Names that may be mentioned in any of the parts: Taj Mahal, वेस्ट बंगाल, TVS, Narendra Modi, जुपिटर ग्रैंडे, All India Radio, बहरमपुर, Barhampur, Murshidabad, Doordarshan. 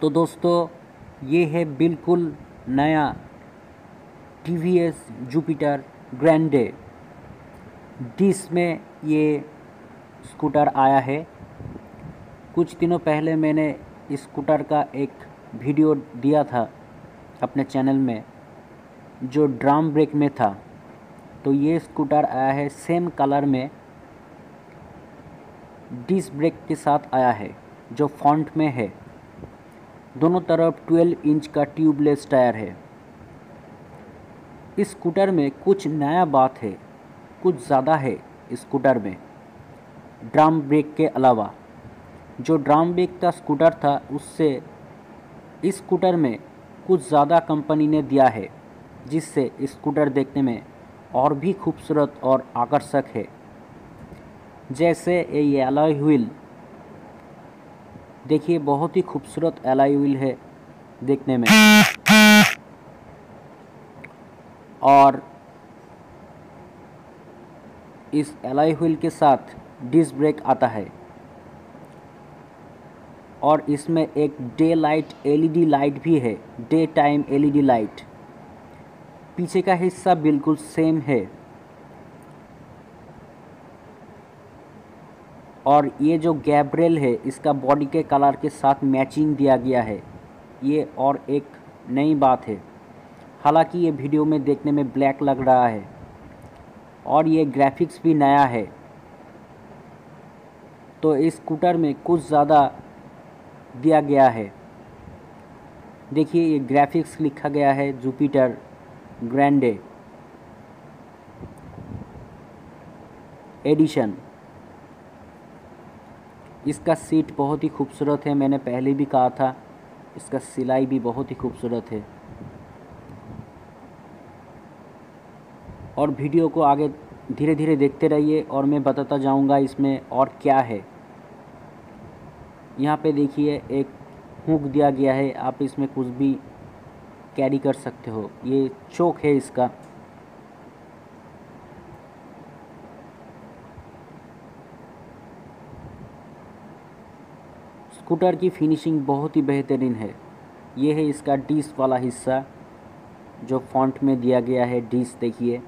तो दोस्तों ये है बिल्कुल नया TVS जुपिटर ग्रैंडे डिस में ये स्कूटर आया है। कुछ दिनों पहले मैंने इस स्कूटर का एक वीडियो दिया था अपने चैनल में जो ड्रम ब्रेक में था। तो ये स्कूटर आया है सेम कलर में, डिस्क ब्रेक के साथ आया है जो फॉन्ट में है। दोनों तरफ 12 इंच का ट्यूबलेस टायर है। इस स्कूटर में कुछ नया बात है, कुछ ज़्यादा है इस स्कूटर में ड्रम ब्रेक के अलावा। जो ड्रम ब्रेक का स्कूटर था उससे इस स्कूटर में कुछ ज़्यादा कंपनी ने दिया है, जिससे इस स्कूटर देखने में और भी खूबसूरत और आकर्षक है। जैसे ये एलॉय व्हील देखिए, बहुत ही खूबसूरत एलॉय व्हील है देखने में। और इस एलॉय व्हील के साथ डिस्क ब्रेक आता है और इसमें एक डे लाइट LED लाइट भी है, डे टाइम LED लाइट। पीछे का हिस्सा बिल्कुल सेम है। और ये जो गैप रेल है इसका बॉडी के कलर के साथ मैचिंग दिया गया है, ये और एक नई बात है। हालांकि ये वीडियो में देखने में ब्लैक लग रहा है। और ये ग्राफिक्स भी नया है। तो इस स्कूटर में कुछ ज़्यादा दिया गया है। देखिए ये ग्राफिक्स लिखा गया है जुपिटर ग्रैंडे एडिशन। इसका सीट बहुत ही खूबसूरत है, मैंने पहले भी कहा था। इसका सिलाई भी बहुत ही खूबसूरत है। और वीडियो को आगे धीरे धीरे देखते रहिए और मैं बताता जाऊंगा इसमें और क्या है। यहाँ पे देखिए एक हुक दिया गया है, आप इसमें कुछ भी कैरी कर सकते हो। ये चोक है इसका। स्कूटर की फिनिशिंग बहुत ही बेहतरीन है। ये है इसका डिस्क वाला हिस्सा जो फॉन्ट में दिया गया है, डिस्क देखिए।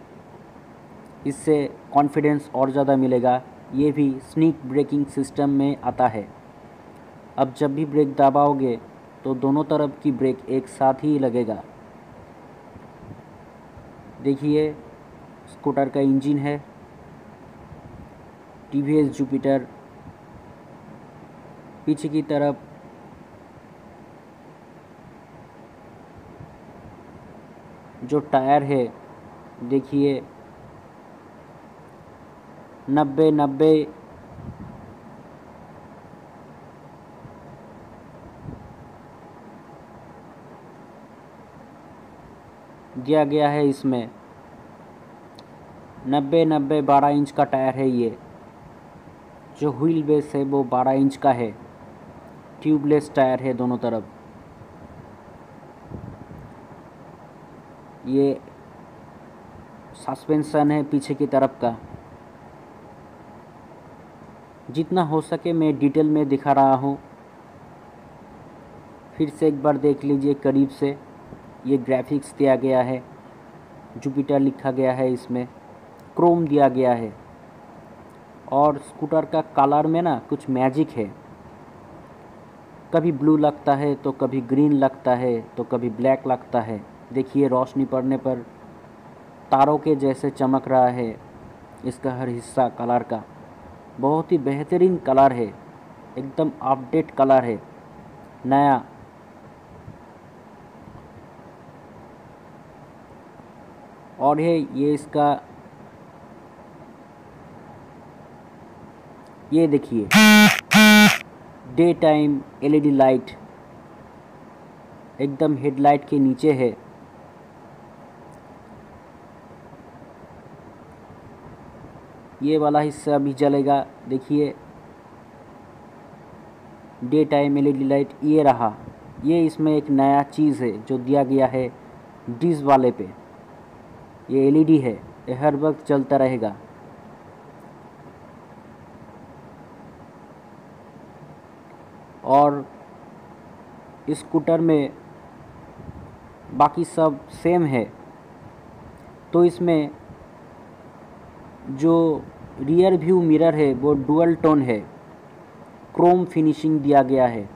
इससे कॉन्फिडेंस और ज़्यादा मिलेगा। ये भी स्नीक ब्रेकिंग सिस्टम में आता है। अब जब भी ब्रेक दबाओगे तो दोनों तरफ की ब्रेक एक साथ ही लगेगा। देखिए स्कूटर का इंजन है TVS जुपिटर। पीछे की तरफ जो टायर है देखिए 90-90 दिया गया है। इसमें 90-90 12 इंच का टायर है। ये जो व्हील बेस है वो 12 इंच का है। ट्यूबलेस टायर है दोनों तरफ। ये सस्पेंशन है पीछे की तरफ का। जितना हो सके मैं डिटेल में दिखा रहा हूँ। फिर से एक बार देख लीजिए करीब से। ये ग्राफिक्स दिया गया है, जुपिटर लिखा गया है, इसमें क्रोम दिया गया है। और स्कूटर का कलर में ना कुछ मैजिक है। कभी ब्लू लगता है तो कभी ग्रीन लगता है तो कभी ब्लैक लगता है। देखिए रोशनी पड़ने पर तारों के जैसे चमक रहा है इसका हर हिस्सा। कलर का बहुत ही बेहतरीन कलर है, एकदम अपडेट कलर है, नया। और है ये इसका, ये देखिए डे टाइम LED लाइट एकदम हेडलाइट के नीचे है। ये वाला हिस्सा भी जलेगा। देखिए डे टाइम LED लाइट ये रहा। ये इसमें एक नया चीज़ है जो दिया गया है डिस्क वाले पे। ये LED है, ये हर वक्त चलता रहेगा। और स्कूटर में बाकी सब सेम है, तो इसमें जो रियर व्यू मिरर है वो डुअल टोन है, क्रोम फिनिशिंग दिया गया है।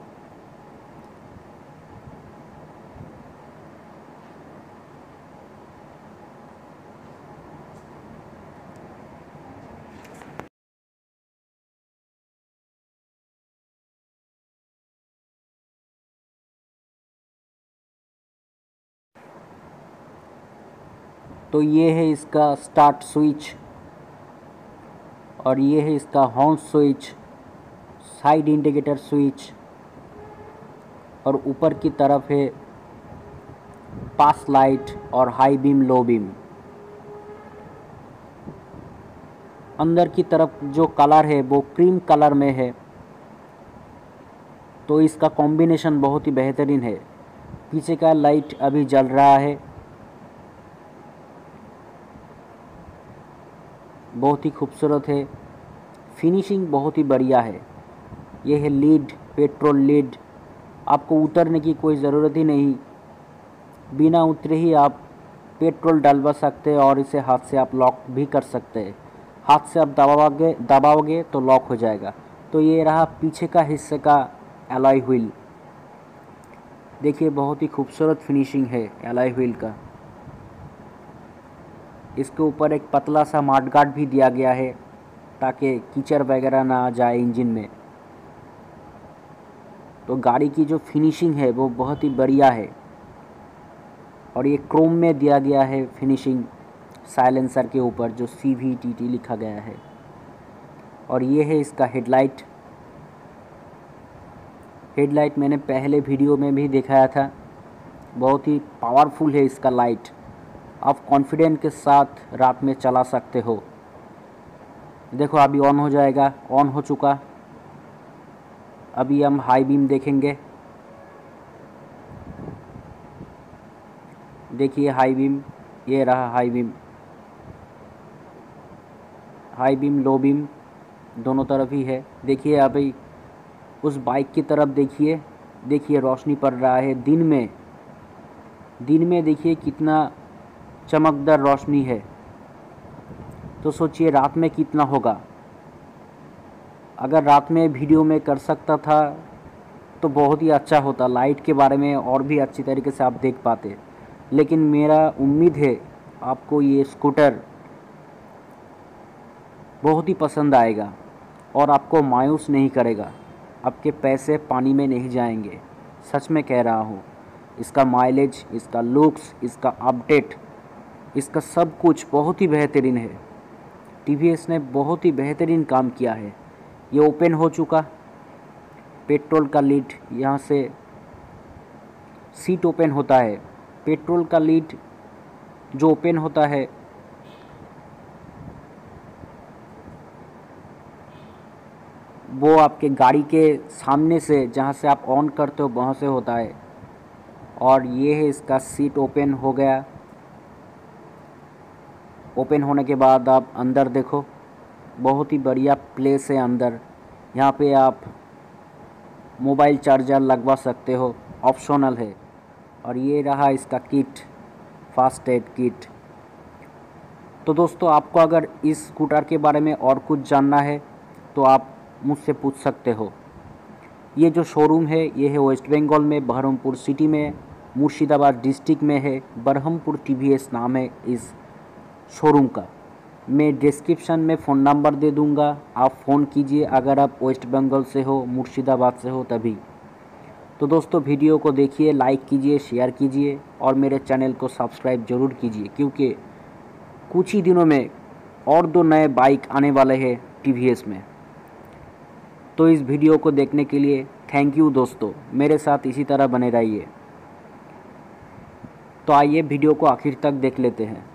तो ये है इसका स्टार्ट स्विच और ये है इसका horn switch, side indicator switch और ऊपर की तरफ है पास लाइट और हाई बीम लो बीम। अंदर की तरफ जो कलर है वो क्रीम कलर में है, तो इसका कॉम्बिनेशन बहुत ही बेहतरीन है। पीछे का लाइट अभी जल रहा है, बहुत ही खूबसूरत है, फिनिशिंग बहुत ही बढ़िया है। यह है लीड, पेट्रोल लीड, आपको उतरने की कोई ज़रूरत ही नहीं, बिना उतरे ही आप पेट्रोल डलवा सकते हैं और इसे हाथ से आप लॉक भी कर सकते हैं। हाथ से आप दबाओगे तो लॉक हो जाएगा। तो ये रहा पीछे का हिस्से का एलॉय व्हील, देखिए बहुत ही खूबसूरत फिनिशिंग है एलॉय व्हील का। इसके ऊपर एक पतला सा मडगार्ड भी दिया गया है ताकि कीचड़ वगैरह ना आ जाए इंजन में। तो गाड़ी की जो फिनिशिंग है वो बहुत ही बढ़िया है और ये क्रोम में दिया गया है फिनिशिंग, साइलेंसर के ऊपर जो CVTT लिखा गया है। और ये है इसका हेडलाइट। हेडलाइट मैंने पहले वीडियो में भी दिखाया था, बहुत ही पावरफुल है इसका लाइट, आप कॉन्फिडेंट के साथ रात में चला सकते हो। देखो अभी ऑन हो जाएगा, ऑन हो चुका। अभी हम हाई बीम देखेंगे, देखिए हाई बीम, ये रहा high beam, high beam low beam दोनों तरफ ही है। देखिए अभी उस बाइक की तरफ देखिए, देखिए रोशनी पड़ रहा है दिन में, दिन में देखिए कितना चमकदार रोशनी है। तो सोचिए रात में कितना होगा। अगर रात में वीडियो में कर सकता था तो बहुत ही अच्छा होता, लाइट के बारे में और भी अच्छी तरीके से आप देख पाते। लेकिन मेरा उम्मीद है आपको ये स्कूटर बहुत ही पसंद आएगा और आपको मायूस नहीं करेगा, आपके पैसे पानी में नहीं जाएंगे, सच में कह रहा हूँ। इसका माइलेज, इसका लुक्स, इसका अपडेट, इसका सब कुछ बहुत ही बेहतरीन है। TVS ने बहुत ही बेहतरीन काम किया है। ये ओपन हो चुका, पेट्रोल का लीड यहाँ से सीट ओपन होता है, पेट्रोल का लीड जो ओपन होता है वो आपके गाड़ी के सामने से, जहाँ से आप ऑन करते हो वहाँ से होता है। और ये है इसका सीट ओपन हो गया। ओपन होने के बाद आप अंदर देखो, बहुत ही बढ़िया प्लेस है अंदर। यहाँ पे आप मोबाइल चार्जर लगवा सकते हो, ऑप्शनल है। और ये रहा इसका किट, फर्स्ट एड किट। तो दोस्तों आपको अगर इस स्कूटर के बारे में और कुछ जानना है तो आप मुझसे पूछ सकते हो। ये जो शोरूम है ये है वेस्ट बंगाल में, बहरमपुर सिटी में, मुर्शिदाबाद डिस्ट्रिक्ट में है। बरहमपुर TVS नाम है इस शोरूम का। मैं डिस्क्रिप्शन में फ़ोन नंबर दे दूंगा, आप फ़ोन कीजिए अगर आप वेस्ट बंगाल से हो, मुर्शिदाबाद से हो तभी। तो दोस्तों वीडियो को देखिए, लाइक कीजिए, शेयर कीजिए और मेरे चैनल को सब्सक्राइब ज़रूर कीजिए, क्योंकि कुछ ही दिनों में और 2 नए बाइक आने वाले हैं TVS में। तो इस वीडियो को देखने के लिए थैंक यू दोस्तों, मेरे साथ इसी तरह बने रहिए। तो आइए वीडियो को आखिर तक देख लेते हैं।